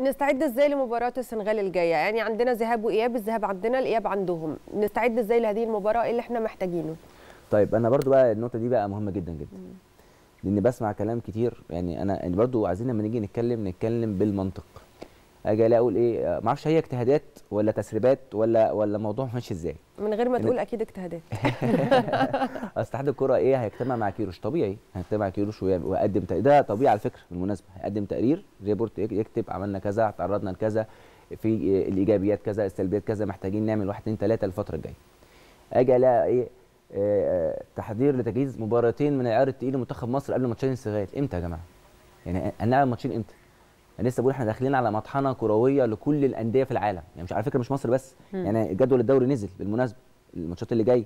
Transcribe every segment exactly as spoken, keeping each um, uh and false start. نستعد ازاي لمباراه السنغال الجايه؟ يعني عندنا ذهاب واياب، الذهاب عندنا، الاياب عندهم، نستعد ازاي لهذه المباراه؟ ايه اللي احنا محتاجينه؟ طيب انا برضو بقى النقطه دي بقى مهمه جدا جدا، لان بسمع كلام كتير. يعني انا يعني برضو عايزين لما نيجي نتكلم نتكلم بالمنطق. اجي الاقي اقول ايه، ما اعرفش هي اجتهادات ولا تسريبات ولا ولا الموضوع ماشي ازاي، من غير ما تقول اكيد اجتهادات. اتحاد الكره ايه هيجتمع مع كيروش، طبيعي هيجتمع مع كيروش ويقدم تقرير. ده طبيعي على فكره، بالمناسبه هيقدم تقرير، ريبورت يكتب عملنا كذا، تعرضنا لكذا، في الايجابيات كذا، السلبيات كذا، محتاجين نعمل واحد اثنين ثلاثه الفتره الجايه. اجي الاقي ايه، آه تحضير لتجهيز مباراتين من العيار الثقيل لمنتخب مصر قبل ماتشين السنغال. امتى يا جماعه؟ يعني هنلعب ماتشين امتى؟ انا لسه بقول احنا داخلين على مطحنه كرويه لكل الانديه في العالم، يعني مش على فكره مش مصر بس، يعني جدول الدوري نزل بالمناسبه الماتشات اللي جايه،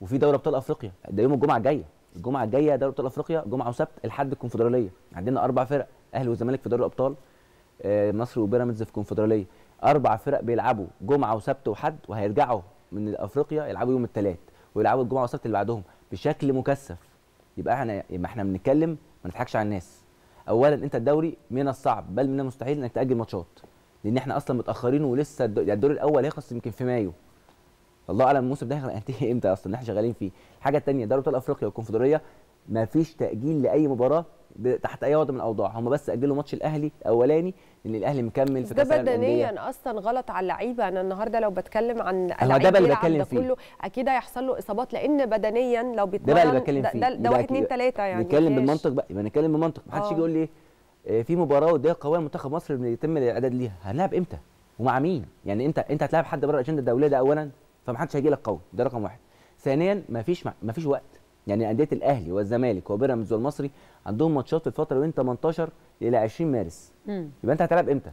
وفي دوري ابطال افريقيا ده يوم الجمعه الجايه، الجمعه الجايه دوري ابطال افريقيا، جمعه وسبت، الحد الكونفدراليه، عندنا اربع فرق، اهلي والزمالك في دوري الابطال، آه مصر وبيراميدز في الكونفدراليه، اربع فرق بيلعبوا جمعه وسبت وحد، وهيرجعوا من افريقيا يلعبوا يوم الثلاث ويلعبوا الجمعه والسبت اللي بعدهم بشكل مكثف. يبقى احنا ما احنا بنتكلم ما نضحكش على الناس. اولا انت الدوري من الصعب بل من المستحيل انك تاجل ماتشات، لان احنا اصلا متاخرين ولسه الدور الاول هيخلص يمكن في مايو، الله اعلم الموسم ده هينتهي امتى اصلا، احنا شغالين فيه. الحاجه الثانيه دوري ابطال افريقيا والكونفدراليه ما فيش تاجيل لاي مباراه تحت اي وضع من الاوضاع، هم بس اجلوا ماتش الاهلي الاولاني لان الاهلي مكمل في كاس العالم. ده بدنيا اصلا غلط على اللعيبه. انا النهارده لو بتكلم عن اللعيبه اللي بتكلم فيه كله اكيد هيحصل له اصابات، لان بدنيا لو بيتمرن ده بقى اللي بتكلم فيه، ده واحد اتنين تلاته. يعني نتكلم بالمنطق بقى، يبقى نتكلم بالمنطق، محدش يجي يقول لي ايه في مباراه وديه قويه منتخب مصر بيتم الاعداد ليها، هنلعب امتى ومع مين؟ يعني انت انت هتلعب حد بره الاجنده الدوليه ده اولا، فمحدش هيجي لك قوي، ده رقم واحد. ثانيا مفيش مفيش وقت، يعني انديه الاهلي والزمالك وبيراميدز والمصري عندهم ماتشات في الفتره من تمنتاشر الى عشرين مارس. مم. يبقى انت هتلعب امتى؟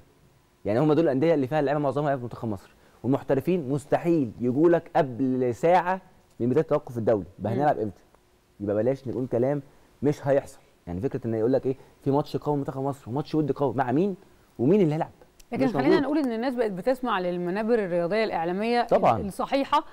يعني هم دول الانديه اللي فيها اللعيبه معظمها في منتخب مصر، والمحترفين مستحيل يجوا لك قبل ساعه من بدايه التوقف الدولي، يبقى هنلعب امتى؟ يبقى بلاش نقول كلام مش هيحصل. يعني فكره ان يقول لك ايه في ماتش قوي منتخب مصر وماتش ودي قوي، مع مين ومين اللي هيلعب؟ لكن خلينا نقول ان الناس بقت بتسمع للمنابر الرياضيه الاعلاميه طبعا الصحيحه،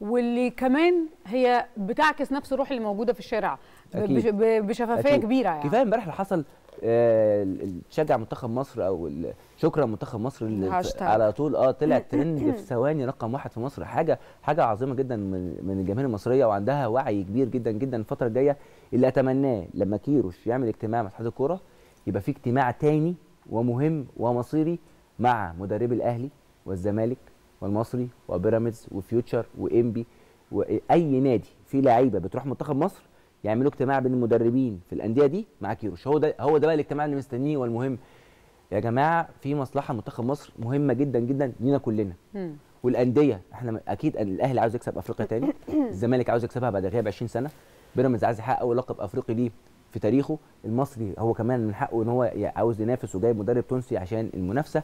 واللي كمان هي بتعكس نفس الروح اللي موجوده في الشارع بشفافيه أكيد. كبيره. يعني كفايه امبارح اللي حصل، آه شجع منتخب مصر او شكرا منتخب مصر اللي على طول اه طلع ترند في ثواني رقم واحد في مصر. حاجه حاجه عظيمه جدا من, من الجماهير المصريه، وعندها وعي كبير جدا جدا الفتره الجايه. اللي اتمناه لما كيروش يعمل اجتماع مع اتحاد الكوره يبقى في اجتماع تاني ومهم ومصيري مع مدربي الاهلي والزمالك والمصري وبيراميدز وفيوتشر وانبي واي نادي فيه لعيبه بتروح منتخب مصر، يعملوا اجتماع بين المدربين في الانديه دي مع كيروش. هو ده هو ده بقى الاجتماع اللي مستنيه والمهم. يا جماعه في مصلحه منتخب مصر مهمه جدا جدا لينا كلنا. م. والانديه احنا اكيد الاهلي عاوز يكسب افريقيا تاني، الزمالك عاوز يكسبها بعد غياب عشرين سنة، بيراميدز عايز يحقق اول لقب افريقي ليه في تاريخه، المصري هو كمان من حقه ان هو عاوز ينافس وجايب مدرب تونسي عشان المنافسه.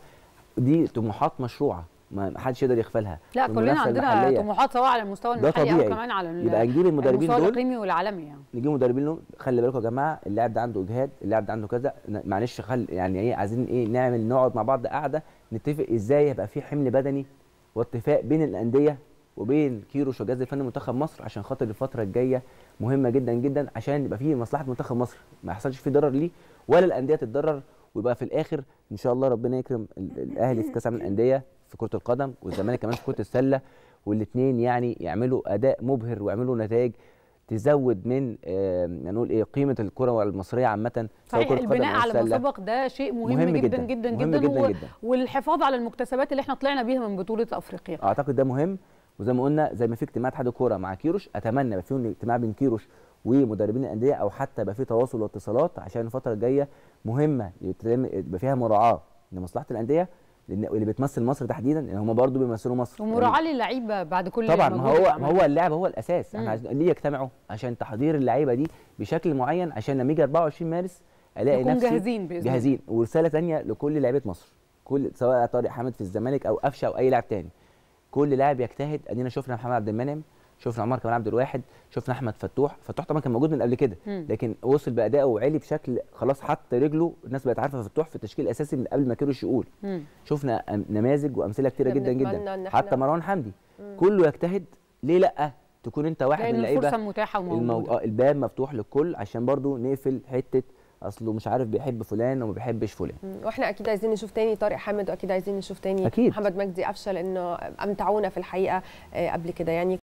دي طموحات مشروعه ما حدش يقدر يغفلها، لا كلنا عندنا طموحات سواء على المستوى المحلي وكمان على المستوى الاقليمي والعالمي. يعني نجيب مدربين دول، خلي بالكم يا جماعه اللاعب ده عنده اجهاد، اللاعب ده عنده كذا، معلش خل يعني ايه عايزين ايه نعمل نقعد مع بعض قاعده نتفق ازاي يبقى في حمل بدني واتفاق بين الانديه وبين كيروش والجهاز الفني منتخب مصر، عشان خاطر الفتره الجايه مهمه جدا جدا، عشان يبقى في مصلحه منتخب مصر، ما يحصلش فيه ضرر ليه ولا الانديه تتضرر، ويبقى في الاخر ان شاء الله ربنا يكرم الاهلي في كاس العالم للانديه في كرة القدم، والزمالك كمان في كرة السلة، والاثنين يعني يعملوا أداء مبهر ويعملوا نتائج تزود من آه نقول ايه قيمة الكرة المصرية عامة. صحيح، البناء على ما سبق ده شيء مهم, مهم جدا جدا جدا, مهم جداً, جداً, جداً, جداً. والحفاظ على المكتسبات اللي احنا طلعنا بيها من بطولة افريقيا، اعتقد ده مهم. وزي ما قلنا زي ما في اجتماع اتحاد الكورة مع كيروش، اتمنى يبقى فيهم اجتماع بين كيروش ومدربين الأندية، او حتى يبقى في تواصل واتصالات، عشان الفترة الجاية مهمة يبقى فيها مراعاة لمصلحة الأندية اللي بتمثل مصر تحديدا، ان هم برضو بيمثلوا مصر، ومراعاه يعني للعيبه بعد كل طبعا. ما هو ما هو اللاعب هو الاساس، احنا عايزين ليه يجتمعوا عشان تحضير اللعيبه دي بشكل معين، عشان لما يجي اربعة وعشرين مارس الاقي نفسي جاهزين باذن الله. جاهزين. ورساله ثانيه لكل لعيبه مصر، كل سواء طارق حامد في الزمالك او قفشه او اي لاعب ثاني، كل لاعب يجتهد. ادينا شفنا محمد عبد المنعم، شفنا عمر كمال عبد الواحد، شفنا احمد فتوح، فتوح طبعا كان موجود من قبل كده لكن وصل بادائه وعلي بشكل خلاص حط رجله، الناس بقت عارفه فتوح في التشكيل الاساسي من قبل ما كيروش يقول. شفنا نماذج وامثله كتيره جدا جدا، حتى مروان حمدي. مم. كله يجتهد، ليه لا تكون انت واحد من اللعيبه، الفرصه متاحه وموجوده، الباب مفتوح للكل، عشان برضو نقفل حته اصله مش عارف بيحب فلان وما بيحبش فلان. واحنا اكيد عايزين نشوف تاني طارق حامد، واكيد عايزين نشوف تاني أكيد. محمد مجدي قفشه، لانه امتعونا في الحقيقه قبل كده يعني.